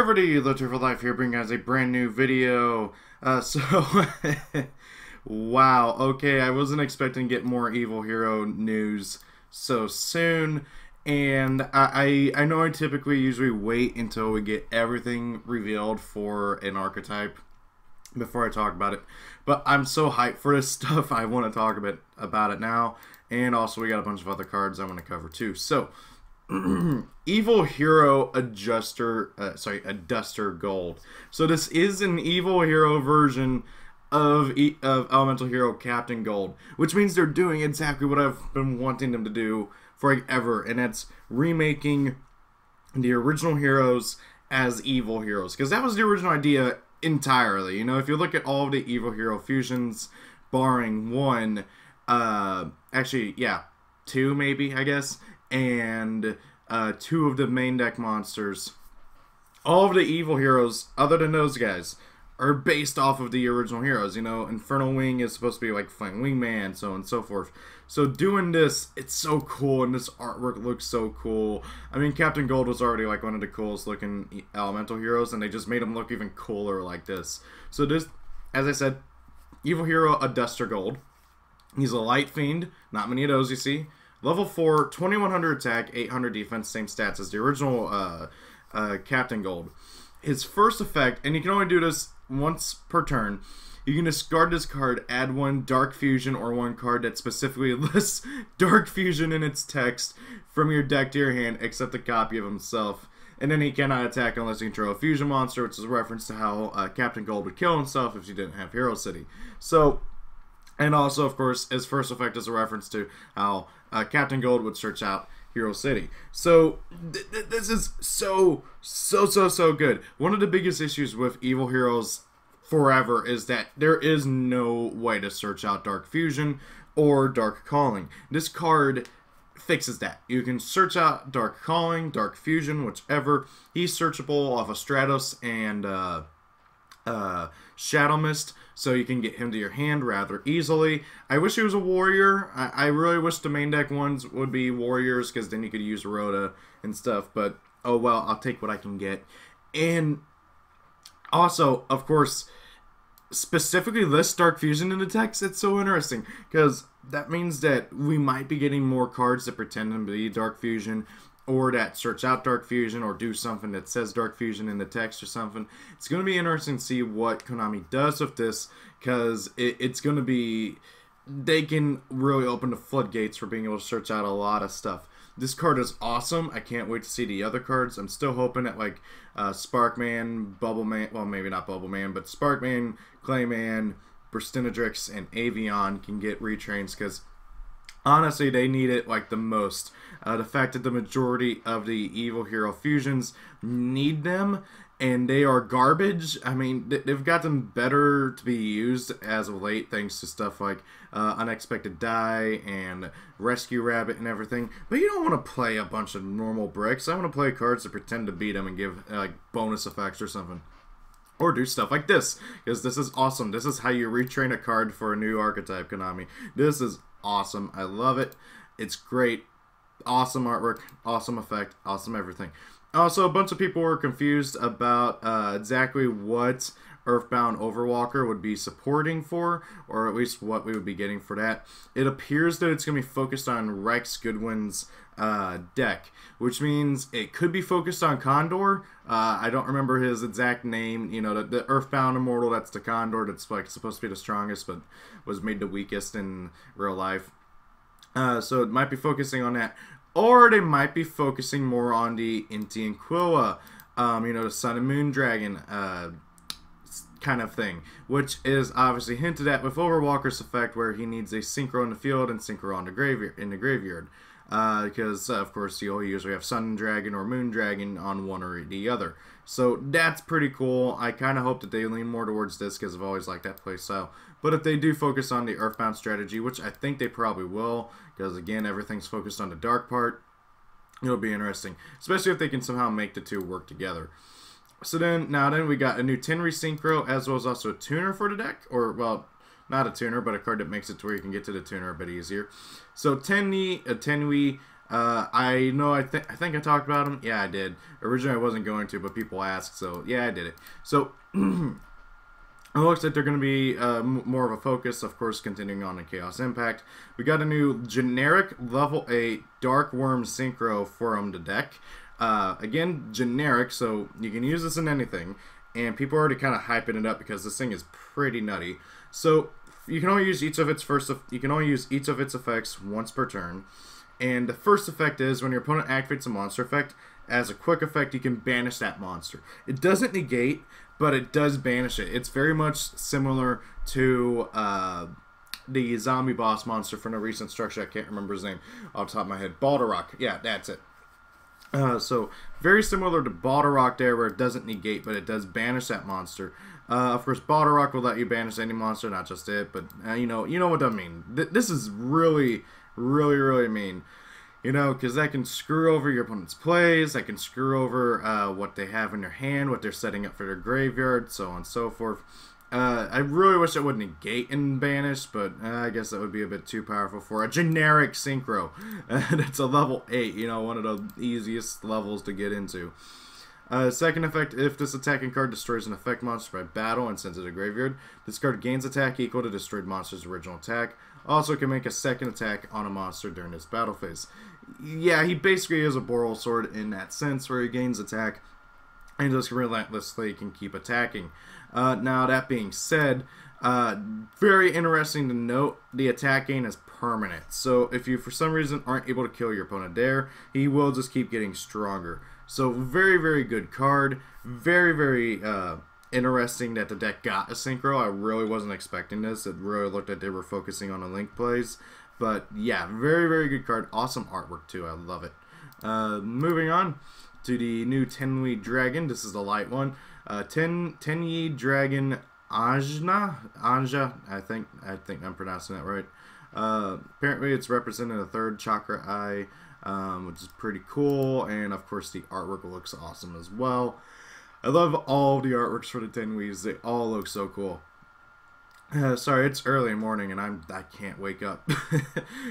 everybody, LowTier4Life here, bringing guys a brand new video. Wow, okay, I wasn't expecting to get more Evil Hero news so soon, and I know I typically usually wait until we get everything revealed for an archetype before I talk about it, but I'm so hyped for this stuff, I want to talk a bit about it now, and also we got a bunch of other cards I want to cover too, so... Evil Hero Adjuster, Adjuster Gold. So this is an Evil Hero version of Elemental Hero Captain Gold, which means they're doing exactly what I've been wanting them to do forever, and that's remaking the original heroes as evil heroes, because that was the original idea entirely. You know, if you look at all of the Evil Hero fusions, barring one, actually, yeah, two maybe, I guess, and two of the main deck monsters, all of the evil heroes other than those guys are based off of the original heroes. You know, Infernal Wing is supposed to be like Flame Wingman, so on and so forth. So doing this, it's so cool, and this artwork looks so cool. I mean, Captain Gold was already like one of the coolest looking elemental heroes, and they just made him look even cooler like this. So this, as I said, Evil Hero Adjuster Gold. He's a light fiend. Not many of those you see. Level 4, 2100 attack, 800 defense, same stats as the original Captain Gold. His first effect, and you can only do this once per turn, you can discard this card, add one Dark Fusion or one card that specifically lists Dark Fusion in its text from your deck to your hand, except a copy of himself. And then he cannot attack unless you control a fusion monster, which is a reference to how Captain Gold would kill himself if you didn't have Hero City. So... and also, of course, his first effect is a reference to how Captain Gold would search out Hero City. So, this is so good. One of the biggest issues with Evil Heroes forever is that there is no way to search out Dark Fusion or Dark Calling. This card fixes that. You can search out Dark Calling, Dark Fusion, whichever. He's searchable off of Stratos and... Shadow Mist, so you can get him to your hand rather easily. I wish he was a warrior. I really wish the main deck ones would be warriors, because then you could use Rota and stuff, but oh well, I'll take what I can get. And also, of course, specifically list Dark Fusion in the text. It's so interesting, because that means that we might be getting more cards that pretend to be Dark Fusion, or that search out Dark Fusion, or do something that says Dark Fusion in the text or something. It's going to be interesting to see what Konami does with this, because it's going to be... they can really open the floodgates for being able to search out a lot of stuff. This card is awesome. I can't wait to see the other cards. I'm still hoping that, like, Sparkman, Bubbleman... well, maybe not Bubbleman, but Sparkman, Clayman, Bristinedrix, and Avion can get retrains, because... honestly, they need it like the most. The fact that the majority of the Evil Hero fusions need them, and they are garbage. I mean, they've got them better to be used as of late, thanks to stuff like Unexpected Die and Rescue Rabbit and everything. But you don't want to play a bunch of normal bricks. I want to play cards that pretend to beat them and give like bonus effects or something. Or do stuff like this, because this is awesome. This is how you retrain a card for a new archetype, Konami. This is awesome. I love it. It's great. Awesome artwork, awesome effect, awesome everything. Also, a bunch of people were confused about exactly what Earthbound Overwalker would be supporting for, or at least what we would be getting for that. It appears that it's going to be focused on Rex Goodwin's deck, which means it could be focused on Condor. I don't remember his exact name. You know, the Earthbound Immortal, that's the Condor that's like supposed to be the strongest but was made the weakest in real life. So it might be focusing on that, or they might be focusing more on the Inti and Quoah, you know, the Sun and Moon Dragon kind of thing, which is obviously hinted at with Overwalker's effect, where he needs a Synchro in the field and Synchro on the graveyard, because of course you'll usually have Sun Dragon or Moon Dragon on one or the other. So that's pretty cool. I kind of hope that they lean more towards this, because I've always liked that playstyle. But if they do focus on the Earthbound strategy, which I think they probably will, because again, everything's focused on the dark part, it'll be interesting, especially if they can somehow make the two work together. So then, we got a new Tenry Synchro, as well as also a tuner for the deck, or, well, not a tuner, but a card that makes it to where you can get to the tuner a bit easier. So Tenry, I know, I think I talked about him. Yeah, I did. Originally, I wasn't going to, but people asked, so yeah, I did it. So, it looks like they're going to be more of a focus, of course, continuing on in Chaos Impact. We got a new generic level 8 Dark Worm Synchro from the deck. Again, generic, so you can use this in anything. And people are already kind of hyping it up because this thing is pretty nutty. So you can only use each of its effects once per turn. And the first effect is when your opponent activates a monster effect, as a quick effect, you can banish that monster. It doesn't negate, but it does banish it. It's very much similar to the zombie boss monster from a recent structure. I can't remember his name off the top of my head. Balderock. Yeah, that's it. So, very similar to Balderock there, where it doesn't negate, but it does banish that monster. Of course, Balderock will let you banish any monster, not just it, but you know what I mean. This is really, really, really mean. You know, because that can screw over your opponent's plays, that can screw over what they have in their hand, what they're setting up for their graveyard, so on and so forth. I really wish it would negate and banish, but I guess that would be a bit too powerful for a generic synchro. That's a level 8, you know, one of the easiest levels to get into. Second effect, if this attacking card destroys an effect monster by battle and sends it to the graveyard, this card gains attack equal to destroyed monster's original attack. Also can make a second attack on a monster during this battle phase. Yeah, he basically is a Boreal Sword in that sense, where he gains attack and just relentlessly can keep attacking. Now, that being said, very interesting to note, the attack gain is permanent. So if you, for some reason, aren't able to kill your opponent there, he will just keep getting stronger. So very, very good card. Very, very interesting that the deck got a synchro. I really wasn't expecting this. It really looked like they were focusing on the link plays. But yeah, very, very good card. Awesome artwork too. I love it. Moving on to the new Tenyi Dragon. This is the light one. Tenyi Dragon Anja. I think I'm pronouncing that right. Apparently, it's represented in the third chakra eye, which is pretty cool. And of course, the artwork looks awesome as well. I love all the artworks for the Tenyi's. They all look so cool. Sorry, it's early morning and I can't wake up.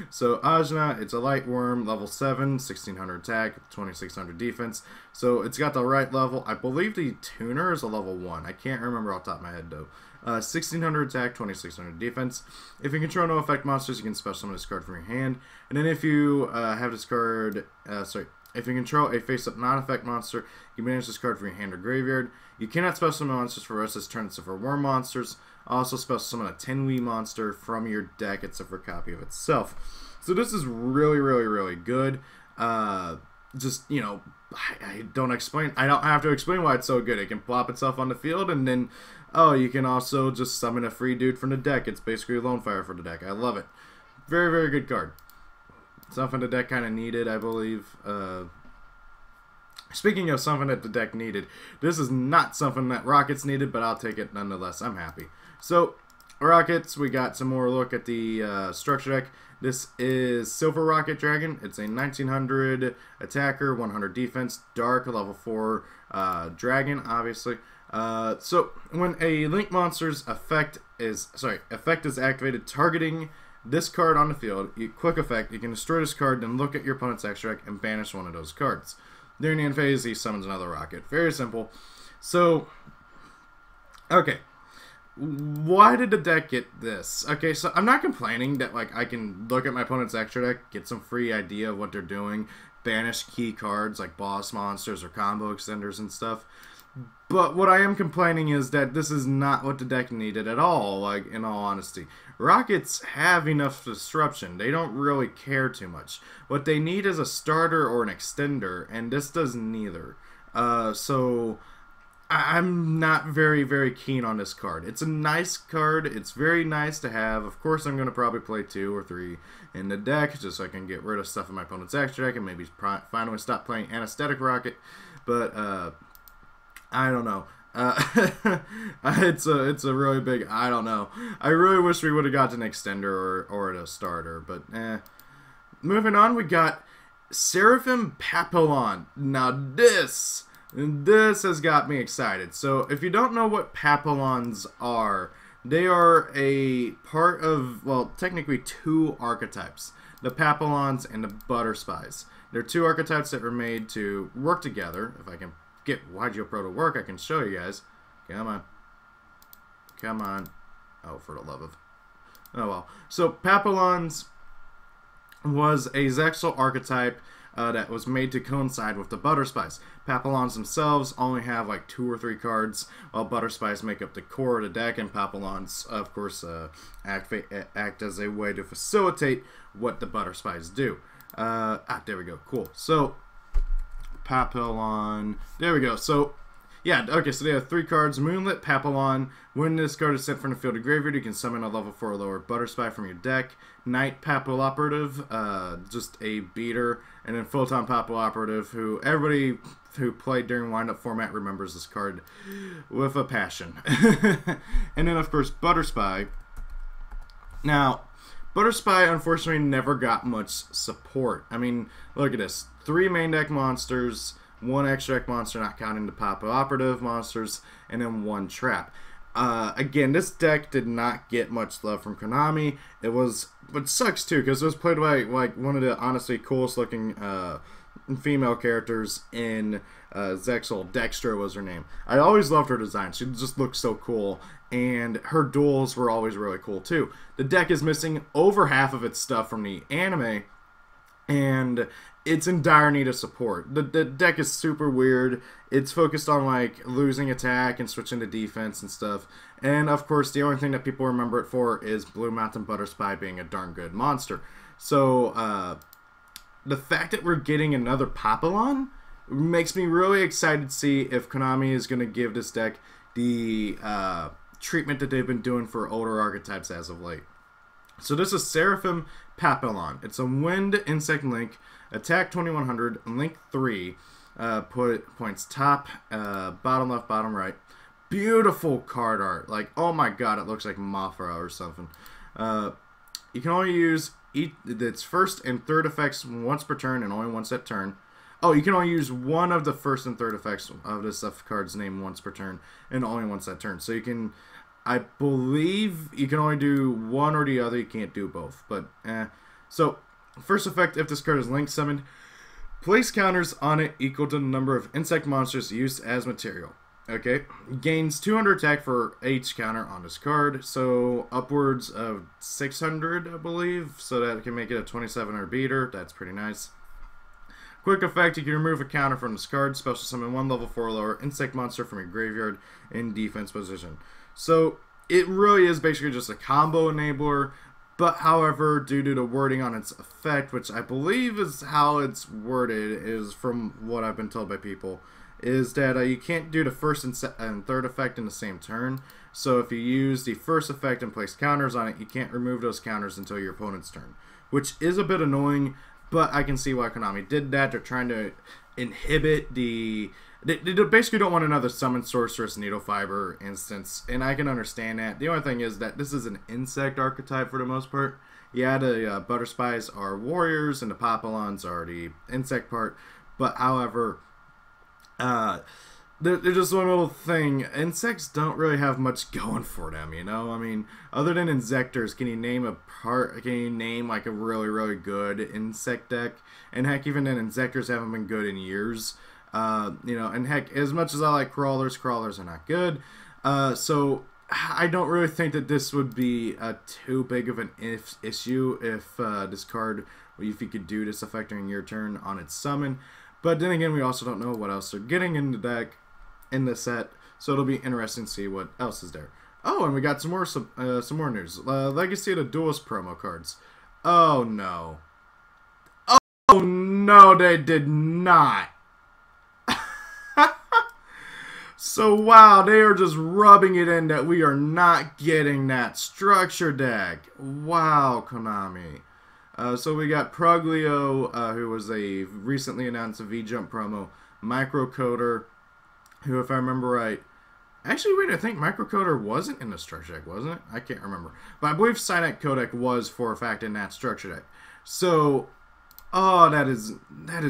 So Ajna, it's a light worm, level 7, 1600 attack, 2600 defense. So it's got the right level. I believe the tuner is a level 1. I can't remember off the top of my head though. 1600 attack, 2600 defense. If you control no effect monsters, you can special summon this card from your hand. And then if you have this card, if you control a face-up non-effect monster, you manage this card from your hand or graveyard. You cannot special summon monsters for the rest of this turn except for worm monsters. Also special summon a Tenyi monster from your deck except for a copy of itself. So this is really, really, really good. Just, you know, I don't have to explain why it's so good. It can plop itself on the field and then, oh, you can also just summon a free dude from the deck. It's basically a lone fire for the deck. I love it. Very, very good card. Something the deck kind of needed, I believe. Speaking of something that the deck needed, this is not something that Rockets needed, but I'll take it nonetheless. I'm happy. So, Rockets, we got some more look at the structure deck. This is Silver Rocket Dragon. It's a 1900 attacker, 100 defense, dark, level 4 dragon, obviously. So, when a Link monster's effect is activated, targeting this card on the field, quick effect, you can destroy this card, then look at your opponent's extra deck and banish one of those cards. During the end phase, he summons another rocket. Very simple. So, okay. Why did the deck get this? Okay, so I'm not complaining that, like, I can look at my opponent's extra deck, get some free idea of what they're doing, banish key cards like boss monsters or combo extenders and stuff. But what I am complaining is that this is not what the deck needed at all, like, in all honesty. Rockets have enough disruption. They don't really care too much. What they need is a starter or an extender, and this does neither. So I'm not very, very keen on this card. It's a nice card. It's very nice to have. Of course, I'm going to probably play 2 or 3 in the deck, just so I can get rid of stuff in my opponent's extra deck and maybe finally stop playing Anesthetic Rocket. But, I don't know. It's a really big I don't know. I really wish we would have got an extender or a starter, but eh. Moving on, we got Seraphim Papillon. Now this has got me excited. So if you don't know what Papillons are, they are a part of, well, technically 2 archetypes. the Papillons, and the Butterspies. They're two archetypes that were made to work together. If I can get Wygeo Pro to work, I can show you guys. Come on. Come on. Oh, for the love of... Oh, well. So, Papillons was a Zexal archetype that was made to coincide with the Butterspies. Papillons themselves only have like 2 or 3 cards, while Butterspies make up the core of the deck, and Papillons, of course, act as a way to facilitate what the Butterspies do. There we go. Cool. So, Papillon. There we go. So, yeah, okay, so they have 3 cards. Moonlit Papillon. When this card is sent from the field to graveyard, you can summon a level 4 or lower Butterspy from your deck. Night Papilloperative, just a beater. And then Photon Papilloperative, who everybody who played during wind-up format remembers this card with a passion. And then, of course, Butterspy. Now, Butterspy, unfortunately, never got much support. I mean, look at this. 3 main deck monsters, 1 extra deck monster, not counting the Papilloperative monsters, and then 1 trap. Again, this deck did not get much love from Konami. It was, but sucks too, because it was played by like one of the honestly coolest looking female characters in Zexal. Dextra was her name. I always loved her design. She just looked so cool, and her duels were always really cool too. The deck is missing over half of its stuff from the anime, and it's in dire need of support. The deck is super weird. It's focused on like losing attack and switching to defense and stuff. And of course, the only thing that people remember it for is Blue Mountain Butterspy being a darn good monster. So the fact that we're getting another Papillon makes me really excited to see if Konami is going to give this deck the treatment that they've been doing for older archetypes as of late. So this is Seraphim Papillon. It's a Wind Insect Link. Attack 2100, Link 3, points top, bottom left, bottom right. Beautiful card art. Like, oh my god, it looks like Mothra or something. You can only use its first and third effects once per turn and only once that turn. Oh, you can only use one of the first and third effects of this card's name once per turn and only once that turn. So you can, I believe, you can only do one or the other. You can't do both, but, So... First effect, if this card is Link summoned, place counters on it equal to the number of insect monsters used as material. Okay, gains 200 attack for each counter on this card, so upwards of 600, I believe, so that can make it a 2700 beater. That's pretty nice. Quick effect, you can remove a counter from this card, special summon 1 level 4 or lower insect monster from your graveyard in defense position. So, it really is basically just a combo enabler. But, however, due to the wording on its effect, which I believe is how it's worded, is from what I've been told by people, is that you can't do the first and third effect in the same turn. So if you use the first effect and place counters on it, you can't remove those counters until your opponent's turn, which is a bit annoying, but I can see why Konami did that. They're trying to inhibit the... They basically don't want another Summon Sorceress Needle Fiber instance, and I can understand that. The only thing is that this is an insect archetype for the most part. Yeah, the Butterspies are warriors, and the Papillons are the insect part. But, however, they're just one little thing. Insects don't really have much going for them, you know? I mean, other than Insectors, can you name a part? Can you name, like, a really, really good insect deck? And heck, even then, Insectors haven't been good in years. You know, and heck, as much as I like crawlers, crawlers are not good. So I don't really think that this would be too big of an issue if this card, if you could do this effect during your turn on its summon. But then again, we also don't know what else they're getting in the deck, in the set. So it'll be interesting to see what else is there. Oh, and we got some more news. Legacy of the Duelist promo cards. Oh no! Oh no! They did not. So, wow, they are just rubbing it in that we are not getting that structure deck. Wow, Konami. So we got Proglio, who was a recently announced V-Jump promo. Microcoder, who, if I remember right... Actually, wait, I think Microcoder wasn't in the structure deck, wasn't it? I can't remember. But I believe Cynet Codec was, for a fact, in that structure deck. So... Oh, that is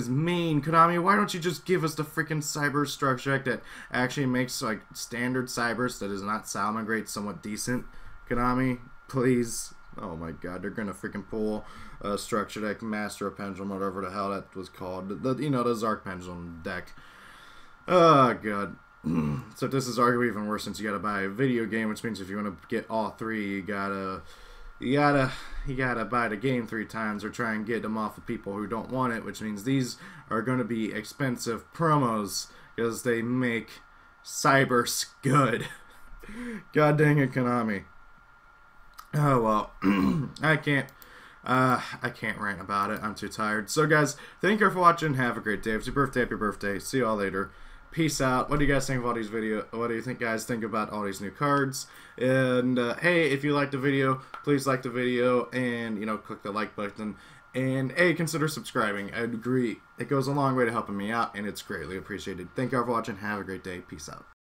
mean, Konami. Why don't you just give us the freaking cyber structure deck that actually makes like standard cybers that is not Salmon Great somewhat decent? Konami, please, Oh my god, they're gonna freaking pull Structure Deck, Master Pendulum, whatever the hell that was called. The, you know, the Zark Pendulum deck. Oh god. So this is arguably even worse since you gotta buy a video game, which means if you wanna get all three, you gotta buy the game 3 times or try and get them off of people who don't want it, which means these are gonna be expensive promos because they make cybers good. God dang it, Konami. Oh well, I can't rant about it. I'm too tired. So guys, thank you for watching. Have a great day. If it's your birthday, happy birthday. See you all later. Peace out. What do you guys think of all these videos? What do you think, guys, think about all these new cards? And hey, if you liked the video, please like the video and, you know, click the like button. And hey, consider subscribing. I'd agree. It goes a long way to helping me out, and it's greatly appreciated. Thank you all for watching. Have a great day. Peace out.